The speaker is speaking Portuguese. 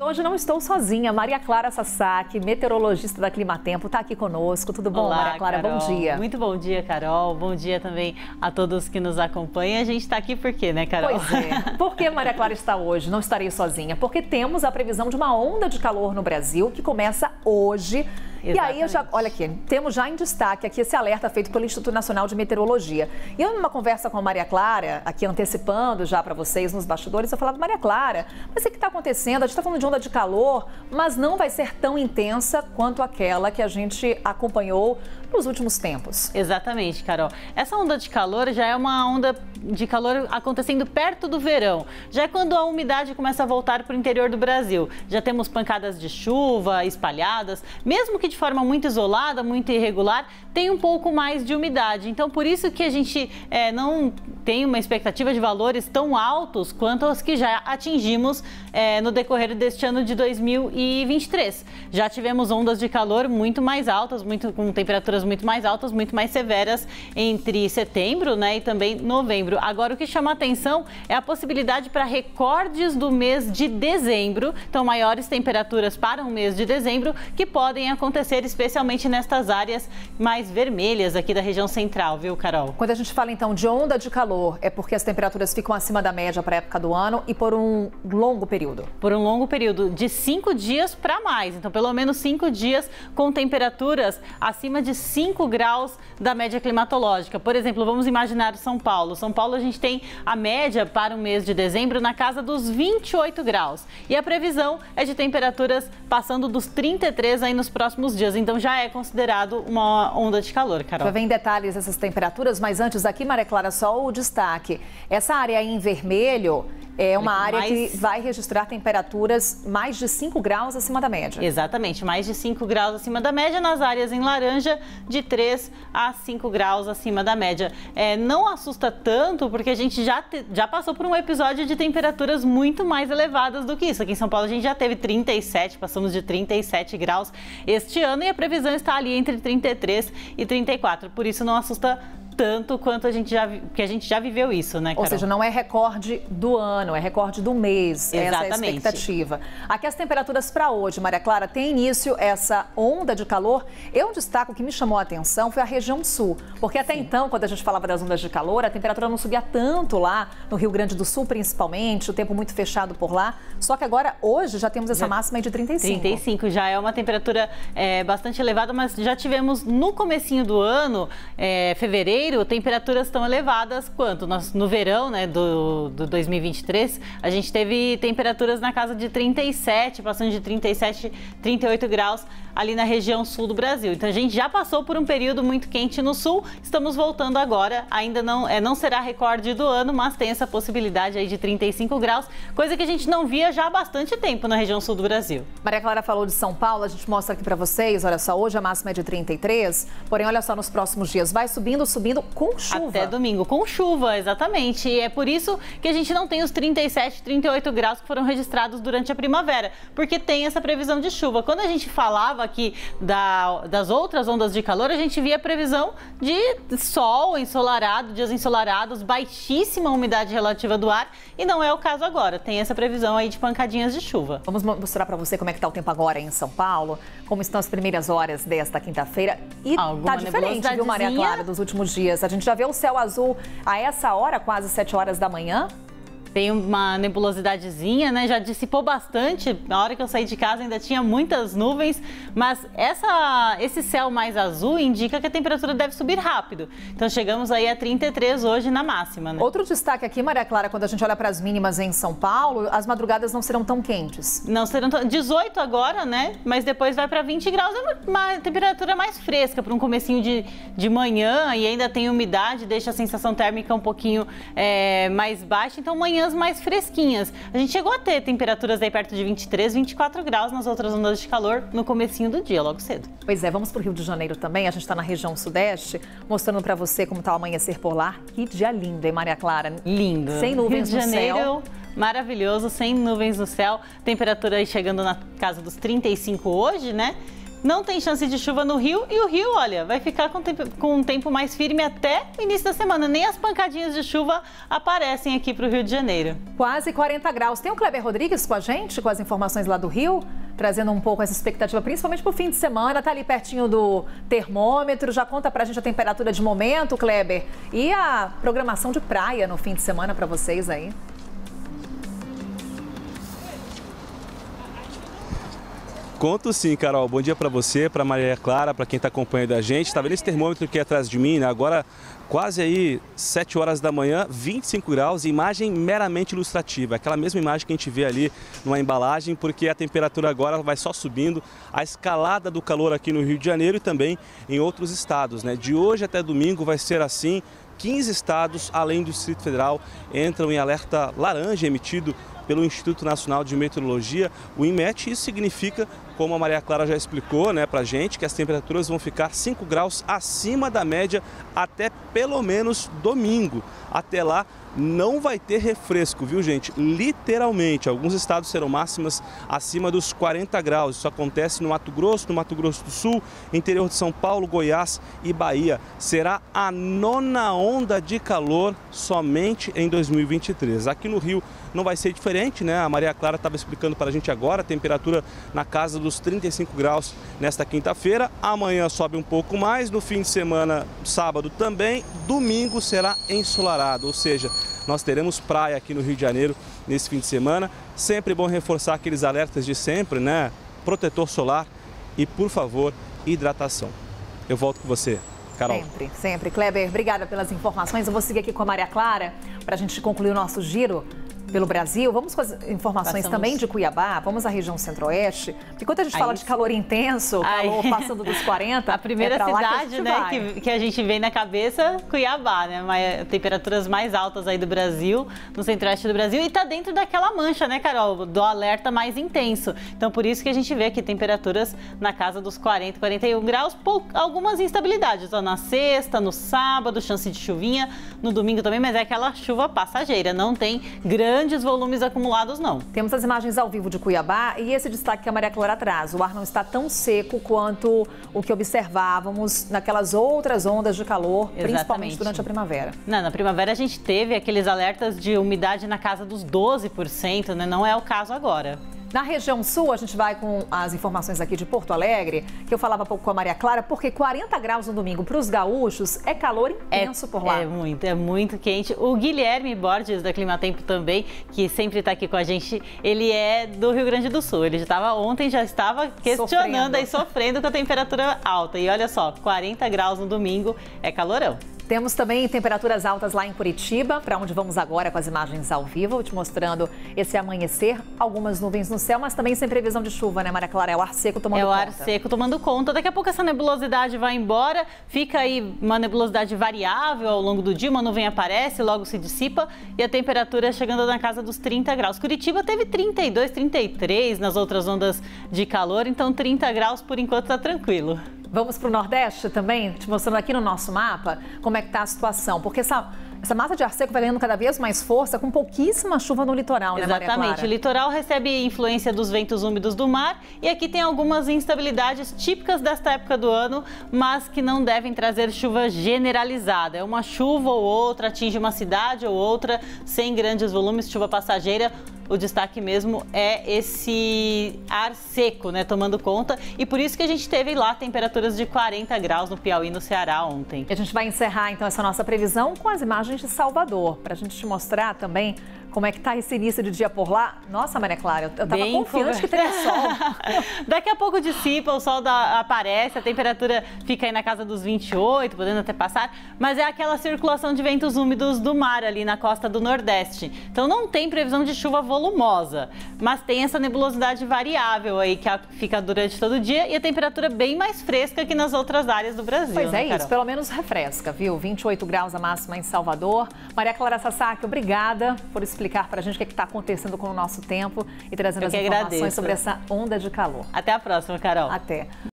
Hoje não estou sozinha, Maria Clara Sasaki, meteorologista da Climatempo, está aqui conosco. Tudo bom, Maria Clara? Carol. Bom dia. Muito bom dia, Carol. Bom dia também a todos que nos acompanham. A gente está aqui por quê, né, Carol? Pois é. Por que Maria Clara está hoje? Não estarei sozinha. Porque temos a previsão de uma onda de calor no Brasil que começa hoje. Exatamente. E aí, olha aqui, temos já em destaque aqui esse alerta feito pelo Instituto Nacional de Meteorologia. E eu, numa conversa com a Maria Clara, aqui antecipando já para vocês nos bastidores, eu falava, Maria Clara, mas o que está acontecendo? A gente está falando de onda de calor, mas não vai ser tão intensa quanto aquela que a gente acompanhou nos últimos tempos. Exatamente, Carol. Essa onda de calor já é uma onda de calor acontecendo perto do verão. Já é quando a umidade começa a voltar para o interior do Brasil. Já temos pancadas de chuva espalhadas, mesmo que de forma muito isolada, muito irregular, tem um pouco mais de umidade. Então, por isso que a gente não tem uma expectativa de valores tão altos quanto os que já atingimos no decorrer deste ano de 2023. Já tivemos ondas de calor muito mais altas, com temperaturas muito mais altas, muito mais severas entre setembro, né, e também novembro. Agora, o que chama a atenção é a possibilidade para recordes do mês de dezembro, então maiores temperaturas para o mês de dezembro, que podem acontecer especialmente nestas áreas mais vermelhas aqui da região central, viu, Carol? Quando a gente fala, então, de onda de calor, é porque as temperaturas ficam acima da média para a época do ano e por um longo período? Por um longo período, de 5 dias para mais. Então, pelo menos 5 dias com temperaturas acima de 5 graus da média climatológica. Por exemplo, vamos imaginar São Paulo. São Paulo, a gente tem a média para o mês de dezembro na casa dos 28 graus. E a previsão é de temperaturas passando dos 33 aí nos próximos dias, então já é considerado uma onda de calor, Carol. Já vem detalhes dessas temperaturas, mas antes aqui, Maria Clara, só o destaque. Essa área aí em vermelho é uma área que vai registrar temperaturas mais de 5 graus acima da média. Exatamente, mais de 5 graus acima da média. Nas áreas em laranja, de 3 a 5 graus acima da média. Não assusta tanto, porque a gente já passou por um episódio de temperaturas muito mais elevadas do que isso. Aqui em São Paulo a gente já teve 37, passamos de 37 graus este ano e a previsão está ali entre 33 e 34. Por isso não assusta tanto quanto a gente já viveu isso, né, Carol? Ou seja, não é recorde do ano, é recorde do mês. Exatamente. Essa é a expectativa. Aqui as temperaturas para hoje, Maria Clara, tem início essa onda de calor. Eu destaco que me chamou a atenção foi a região sul, porque até então, quando a gente falava das ondas de calor, a temperatura não subia tanto lá no Rio Grande do Sul, principalmente, o tempo muito fechado por lá. Só que agora, hoje, já temos essa máxima aí de 35. 35, já é uma temperatura bastante elevada, mas já tivemos no comecinho do ano, fevereiro, temperaturas tão elevadas quanto no verão, né, do 2023, a gente teve temperaturas na casa de 37, passando de 37, 38 graus ali na região sul do Brasil. Então a gente já passou por um período muito quente no sul, estamos voltando agora, ainda não será recorde do ano, mas tem essa possibilidade aí de 35 graus, coisa que a gente não via já há bastante tempo na região sul do Brasil. Maria Clara falou de São Paulo, a gente mostra aqui para vocês, olha só, hoje a máxima é de 33, porém olha só nos próximos dias, vai subindo com chuva. Até domingo, com chuva, exatamente. E é por isso que a gente não tem os 37, 38 graus que foram registrados durante a primavera, porque tem essa previsão de chuva. Quando a gente falava aqui das outras ondas de calor, a gente via a previsão de sol ensolarado, dias ensolarados, baixíssima umidade relativa do ar, e não é o caso agora. Tem essa previsão aí de pancadinhas de chuva. Vamos mostrar para você como é que tá o tempo agora em São Paulo, como estão as primeiras horas desta quinta-feira. E tá diferente, viu, Maria Clara, dos últimos dias. A gente já vê o céu azul a essa hora, quase 7 horas da manhã. Tem uma nebulosidadezinha, né? Já dissipou bastante. Na hora que eu saí de casa ainda tinha muitas nuvens, mas esse céu mais azul indica que a temperatura deve subir rápido. Então chegamos aí a 33 hoje na máxima, né? Outro destaque aqui, Maria Clara, quando a gente olha para as mínimas em São Paulo, as madrugadas não serão tão quentes. Não serão tão... 18 agora, né? Mas depois vai para 20 graus, é uma temperatura mais fresca para um comecinho de manhã e ainda tem umidade, deixa a sensação térmica um pouquinho mais baixa. Então amanhã mais fresquinhas. A gente chegou a ter temperaturas aí perto de 23, 24 graus nas outras ondas de calor no comecinho do dia, logo cedo. Pois é, vamos para o Rio de Janeiro também. A gente está na região sudeste, mostrando para você como está o amanhecer por lá. Que dia lindo, hein, Maria Clara? Lindo. Sem nuvens no céu. Maravilhoso, sem nuvens no céu. Temperatura aí chegando na casa dos 35 hoje, né? Não tem chance de chuva no Rio, e o Rio, olha, vai ficar com um tempo mais firme até o início da semana. Nem as pancadinhas de chuva aparecem aqui para o Rio de Janeiro. Quase 40 graus. Tem o Kleber Rodrigues com a gente, com as informações lá do Rio, trazendo um pouco essa expectativa, principalmente para o fim de semana. Está ali pertinho do termômetro, já conta para a gente a temperatura de momento, Kleber. E a programação de praia no fim de semana para vocês aí. Conto sim, Carol. Bom dia para você, para Maria Clara, para quem está acompanhando a gente. Está vendo esse termômetro aqui atrás de mim, né? Agora quase aí 7 horas da manhã, 25 graus, imagem meramente ilustrativa. Aquela mesma imagem que a gente vê ali numa embalagem, porque a temperatura agora vai só subindo. A escalada do calor aqui no Rio de Janeiro e também em outros estados, né? De hoje até domingo vai ser assim. 15 estados, além do Distrito Federal, entram em alerta laranja emitido pelo Instituto Nacional de Meteorologia, o Inmet. Isso significa, como a Maria Clara já explicou, né, para a gente, que as temperaturas vão ficar 5 graus acima da média até pelo menos domingo. Até lá não vai ter refresco, viu, gente? Literalmente, alguns estados serão máximas acima dos 40 graus. Isso acontece no Mato Grosso, no Mato Grosso do Sul, interior de São Paulo, Goiás e Bahia. Será a 9ª onda de calor somente em 2023. Aqui no Rio não vai ser diferente, né? A Maria Clara estava explicando para a gente agora, a temperatura na casa dos 35 graus nesta quinta-feira. Amanhã sobe um pouco mais, no fim de semana, sábado também. Domingo será ensolarado, ou seja, nós teremos praia aqui no Rio de Janeiro nesse fim de semana. Sempre bom reforçar aqueles alertas de sempre, né? Protetor solar e, por favor, hidratação. Eu volto com você, Carol. Sempre, sempre. Kleber, obrigada pelas informações. Eu vou seguir aqui com a Maria Clara para a gente concluir o nosso giro pelo Brasil. Vamos com as informações também de Cuiabá, vamos à região centro-oeste. Enquanto a gente fala de calor intenso, calor passando dos 40, a primeira cidade que a gente vem na cabeça, Cuiabá, né? Temperaturas mais altas aí do Brasil, no centro-oeste do Brasil, e tá dentro daquela mancha, né, Carol, do alerta mais intenso. Então, por isso que a gente vê aqui temperaturas na casa dos 40, 41 graus, algumas instabilidades, ó, na sexta, no sábado, chance de chuvinha, no domingo também, mas é aquela chuva passageira, não tem grandes volumes acumulados, não. Temos as imagens ao vivo de Cuiabá e esse destaque que a Maria Clara traz. O ar não está tão seco quanto o que observávamos naquelas outras ondas de calor, principalmente durante a primavera. Não, na primavera a gente teve aqueles alertas de umidade na casa dos 12%, né? Não é o caso agora. Na região sul, a gente vai com as informações aqui de Porto Alegre, que eu falava há pouco com a Maria Clara, porque 40 graus no domingo para os gaúchos é calor intenso por lá. É muito quente. O Guilherme Borges, da Climatempo também, que sempre está aqui com a gente, ele é do Rio Grande do Sul. Ele já estava questionando e sofrendo com a temperatura alta. E olha só, 40 graus no domingo é calorão. Temos também temperaturas altas lá em Curitiba, para onde vamos agora com as imagens ao vivo, te mostrando esse amanhecer, algumas nuvens no céu, mas também sem previsão de chuva, né, Maria Clara? É o ar seco tomando conta. É o ar seco tomando conta. Daqui a pouco essa nebulosidade vai embora, fica aí uma nebulosidade variável ao longo do dia, uma nuvem aparece, logo se dissipa e a temperatura chegando na casa dos 30 graus. Curitiba teve 32, 33 nas outras ondas de calor, então 30 graus por enquanto está tranquilo. Vamos para o Nordeste também, te mostrando aqui no nosso mapa como é que está a situação, porque essa massa de ar seco vai ganhando cada vez mais força com pouquíssima chuva no litoral, né, Maria Clara? Exatamente. O litoral recebe influência dos ventos úmidos do mar e aqui tem algumas instabilidades típicas desta época do ano, mas que não devem trazer chuva generalizada. É uma chuva ou outra, atinge uma cidade ou outra, sem grandes volumes, chuva passageira. O destaque mesmo é esse ar seco, né, tomando conta. E por isso que a gente teve lá temperaturas de 40 graus no Piauí e no Ceará ontem. E a gente vai encerrar então essa nossa previsão com as imagens de Salvador, para a gente te mostrar também como é que tá esse início de dia por lá. Nossa, Maria Clara, eu tava confiante que teria sol. Daqui a pouco dissipa, o sol aparece, a temperatura fica aí na casa dos 28, podendo até passar, mas é aquela circulação de ventos úmidos do mar ali na costa do Nordeste. Então não tem previsão de chuva volumosa, mas tem essa nebulosidade variável aí que fica durante todo o dia e a temperatura bem mais fresca que nas outras áreas do Brasil. Pois é, isso, pelo menos refresca, viu? 28 graus a máxima em Salvador. Maria Clara Sasaki, obrigada por explicar para a gente o que está acontecendo com o nosso tempo e trazendo as informações sobre essa onda de calor. Até a próxima, Carol. Até.